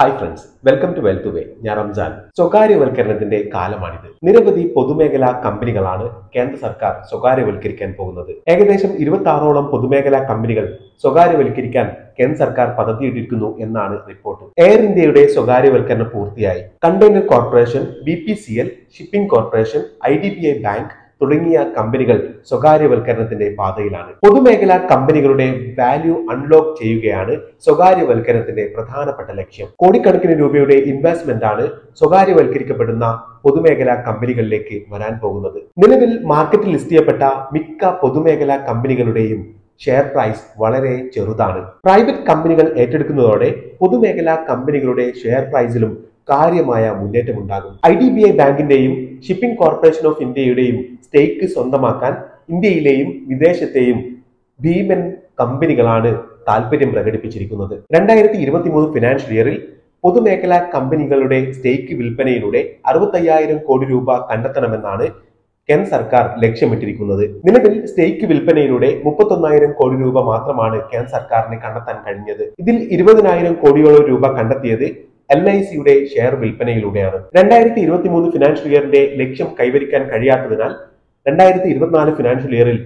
Hi friends, welcome to wealthway. ഞാൻ റംസാൻ. സ്വകാര്യവൽക്കരണത്തിന്റെ കാലമാണിത്. നിരവധി പൊതുമേഖലാ കമ്പനികളാണ് കേന്ദ്ര സർക്കാർ സ്വകാര്യവൽക്കരിക്കാൻ പോകുന്നത്. ഏകദേശം 26ഓളം പൊതുമേഖലാ കമ്പനികൾ സ്വകാര്യവൽക്കരിക്കാൻ കേന്ദ്ര സർക്കാർ പദ്ധതിയിട്ടിരിക്കുന്നു എന്നാണ് റിപ്പോർട്ട്. എയർ ഇന്ത്യയുടെ സ്വകാര്യവൽക്കരണം പൂർത്തിയായി. Container corporation, BPCL, shipping corporation, IDBI bank തുടങ്ങിയ കമ്പനികൾ സ്വകാര്യവൽക്കരണത്തിന്റെ പാതയിലാണ്. പൊതുമേഖലാ കമ്പനികളുടെ വാല്യൂ അൺലോക്ക് ചെയ്യുകയാണ് സ്വകാര്യവൽക്കരണത്തിന്റെ പ്രധാനപ്പെട്ട ലക്ഷ്യം. കോടിക്കണക്കിന് രൂപയുടെ ഇൻവെസ്റ്റ്മെന്റ് ആണ് സ്വകാര്യവൽക്കരിക്കപ്പെടുന്ന പൊതുമേഖലാ കമ്പനികളിലേക്ക് വരാൻ പോകുന്നത്. നിലവിൽ മാർക്കറ്റിൽ ലിസ്റ്റ് ചെയ്യപ്പെട്ട മിക്ക പൊതുമേഖലാ കമ്പനികളുടെയും ഷെയർ പ്രൈസ് വളരെ ചെറുതാണ്. പ്രൈവറ്റ് കമ്പനികൾ ഏറ്റെടുക്കുന്നതോടെ പൊതുമേഖലാ കമ്പനികളുടെ ഷെയർ പ്രൈസിലും കാര്യമായ മുന്നേറ്റമുണ്ടാകും. IDBI ബാങ്കിന്റെയും ഷിപ്പിംഗ് കോർപ്പറേഷൻ ഓഫ് ഇന്ത്യയുടെയും സ്റ്റേക്ക് സ്വന്തമാക്കാൻ ഇന്ത്യയിലെയും വിദേശത്തെയും ഭീമൻ കമ്പനികളാണ് താല്പര്യം പ്രകടിപ്പിച്ചിരിക്കുന്നത്. 2023 ഫിനാൻഷ്യൽ ഇയറിൽ പൊതുമേഖലാ കമ്പനികളുടെ സ്റ്റേക്ക് വിൽപ്പനയിലൂടെ 65,000 കോടി രൂപ കണ്ടെത്തണമെന്നാണ് കേന്ദ്ര സർക്കാർ ലക്ഷ്യമിട്ടിരിക്കുന്നത്. നിലവിൽ സ്റ്റേക്ക് വിൽപ്പനയിലൂടെ 31,000 കോടി രൂപ മാത്രമാണ് കേന്ദ്ര സർക്കാരിന് കണ്ടെത്താൻ കഴിഞ്ഞത്. ഇതിൽ 20,000 കോടിയോളം രൂപ കണ്ടെത്തിയത് LICയുടെ ഷെയർ വിൽപ്പനയിലൂടെയാണ്. 2023 ഫിനാൻഷ്യൽ ഇയറിന്റെ ലക്ഷ്യം കൈവരിക്കാൻ കഴിയാത്തതിനാൽ 2024 ഫിനാൻഷ്യൽ ഇയറിൽ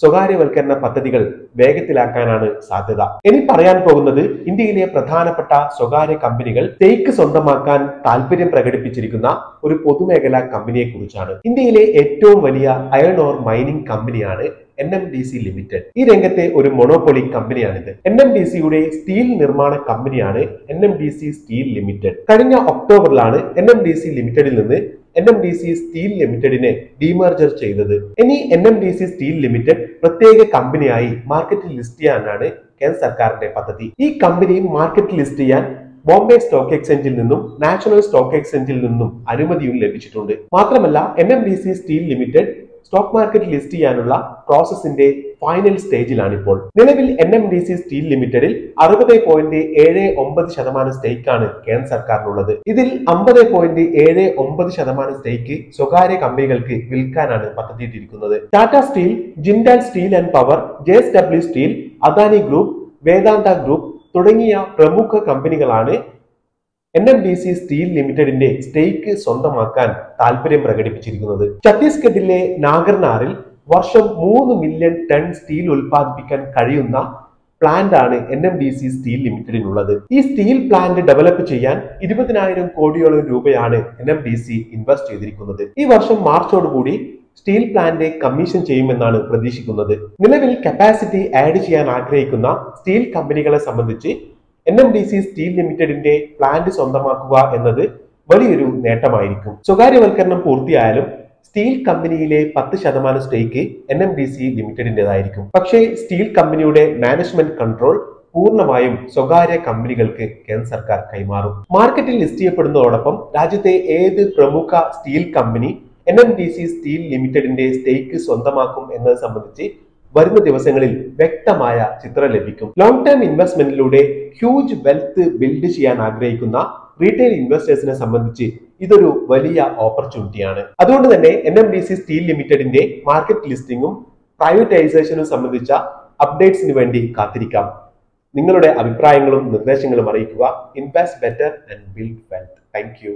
സ്വകാര്യവൽക്കരണ പദ്ധതികൾ വേഗത്തിലാക്കാനാണ് സാധ്യത. ഇനി പറയാൻ പോകുന്നത് ഇന്ത്യയിലെ പ്രധാനപ്പെട്ട സ്വകാര്യ കമ്പനികൾ സ്റ്റേക്ക് സ്വന്തമാക്കാൻ താല്പര്യം പ്രകടിപ്പിച്ചിരിക്കുന്ന ഒരു പൊതുമേഖലാ കമ്പനിയെ കുറിച്ചാണ്. ഇന്ത്യയിലെ ഏറ്റവും വലിയ അയൺ ഓർ മൈനിങ് കമ്പനിയാണ് NMDC ലിമിറ്റഡ്. ഈ രംഗത്തെ ഒരു മൊണോപ്പൊളി കമ്പനിയാണിത്. NMDCയുടെ സ്റ്റീൽ നിർമ്മാണ കമ്പനിയാണ് NMDC സ്റ്റീൽ ലിമിറ്റഡ്. കഴിഞ്ഞ ഒക്ടോബറിലാണ് NMDC ലിമിറ്റഡിൽ നിന്ന് NMDC സ്റ്റീൽ ലിമിറ്റഡിനെ ഡീമർജർ ചെയ്തത്. ഇനി NMDC സ്റ്റീൽ ലിമിറ്റഡ് പ്രത്യേക കമ്പനിയായി മാർക്കറ്റിൽ ലിസ്റ്റ് ചെയ്യാനാണ് കേന്ദ്ര സർക്കാരിന്റെ പദ്ധതി. ഈ കമ്പനി മാർക്കറ്റിൽ ലിസ്റ്റ് ചെയ്യാൻ ബോംബെ സ്റ്റോക്ക് എക്സ്ചേഞ്ചിൽ നിന്നും നാഷണൽ സ്റ്റോക്ക് എക്സ്ചേഞ്ചിൽ നിന്നും അനുമതിയും ലഭിച്ചിട്ടുണ്ട്. മാത്രമല്ല NMDC steel limited stock market list ചെയ്യാനുള്ള പ്രോസസിന്റെ ഫൈനൽ സ്റ്റേജിലാണിപ്പോൾ. നിലവിൽ NMDC സ്റ്റീൽ ലിമിറ്റഡിൽ 60.79% സ്റ്റേക്കാണ് കേന്ദ്ര സർക്കാരിനുള്ളത്. ഇതിൽ 50.79% സ്റ്റേക്ക് സ്വകാര്യ കമ്പനികൾക്ക് വിൽക്കാനാണ് പദ്ധതിയിട്ടിരിക്കുന്നത്. Tata steel, Jindal steel and power, JSW steel, Adani group, Vedanta group തുടങ്ങിയ പ്രമുഖ കമ്പനികളാണ് NMDC സ്റ്റീൽ ലിമിറ്റഡിന്റെ സ്റ്റേക്ക് സ്വന്തമാക്കാൻ താല്പര്യം പ്രകടിപ്പിച്ചിരിക്കുന്നത്. ഛത്തീസ്ഗഡിലെ നാഗർനാറിൽ വർഷം 3 മില്യൺ ടൺ സ്റ്റീൽ ഉൽപ്പാദിപ്പിക്കാൻ കഴിയുന്ന പ്ലാന്റ് ആണ് NMDC സ്റ്റീൽ ലിമിറ്റഡിനുള്ളത്. ഈ സ്റ്റീൽ പ്ലാന്റ് ഡെവലപ്പ് ചെയ്യാൻ 20,000 കോടിയോളം രൂപയാണ് NMDC ഇൻവെസ്റ്റ് ചെയ്തിരിക്കുന്നത്. ഈ വർഷം മാർച്ചോടുകൂടി സ്റ്റീൽ പ്ലാന്റ് കമ്മീഷൻ ചെയ്യുമെന്നാണ് പ്രതീക്ഷിക്കുന്നത്. നിലവിൽ കപ്പാസിറ്റി ആഡ് ചെയ്യാൻ ആഗ്രഹിക്കുന്ന സ്റ്റീൽ കമ്പനികളെ സംബന്ധിച്ച് NMDC സ്റ്റീൽ ലിമിറ്റഡിന്റെ പ്ലാന്റ് സ്വന്തമാക്കുക എന്നത് വലിയൊരു നേട്ടമായിരിക്കും. സ്വകാര്യവൽക്കരണം പൂർത്തിയായാലും സ്റ്റീൽ കമ്പനിയിലെ 10% സ്റ്റേക്ക് NMDC ലിമിറ്റഡിന്റേതായിരിക്കും. പക്ഷേ സ്റ്റീൽ കമ്പനിയുടെ മാനേജ്മെന്റ് കൺട്രോൾ പൂർണ്ണമായും സ്വകാര്യ കമ്പനികൾക്ക് കേന്ദ്ര സർക്കാർ കൈമാറും. മാർക്കറ്റിൽ ലിസ്റ്റ് ചെയ്യപ്പെടുന്നതോടൊപ്പം രാജ്യത്തെ ഏത് പ്രമുഖ സ്റ്റീൽ കമ്പനി NMDC സ്റ്റീൽ ലിമിറ്റഡിന്റെ സ്റ്റേക്ക് സ്വന്തമാക്കും എന്നത് സംബന്ധിച്ച് വരുന്ന ദിവസങ്ങളിൽ വ്യക്തമായ ചിത്രം ലഭിക്കും. ലോങ് ടേം ഇൻവെസ്റ്റ്മെന്റിലൂടെ ഹ്യൂജ് വെൽത്ത് ബിൽഡ് ചെയ്യാൻ ആഗ്രഹിക്കുന്ന റീറ്റെയിൽ ഇൻവെസ്റ്റേഴ്സിനെ സംബന്ധിച്ച് ഇതൊരു വലിയ ഓപ്പർച്യൂണിറ്റിയാണ്. അതുകൊണ്ട് തന്നെ NMDC സ്റ്റീൽ ലിമിറ്റഡിന്റെ മാർക്കറ്റ് ലിസ്റ്റിംഗും പ്രൈവറ്റൈസേഷനും സംബന്ധിച്ച അപ്ഡേറ്റ്സിന് വേണ്ടി കാത്തിരിക്കാം. നിങ്ങളുടെ അഭിപ്രായങ്ങളും നിർദ്ദേശങ്ങളും അറിയിക്കുക. Invest better and build wealth. Thank U.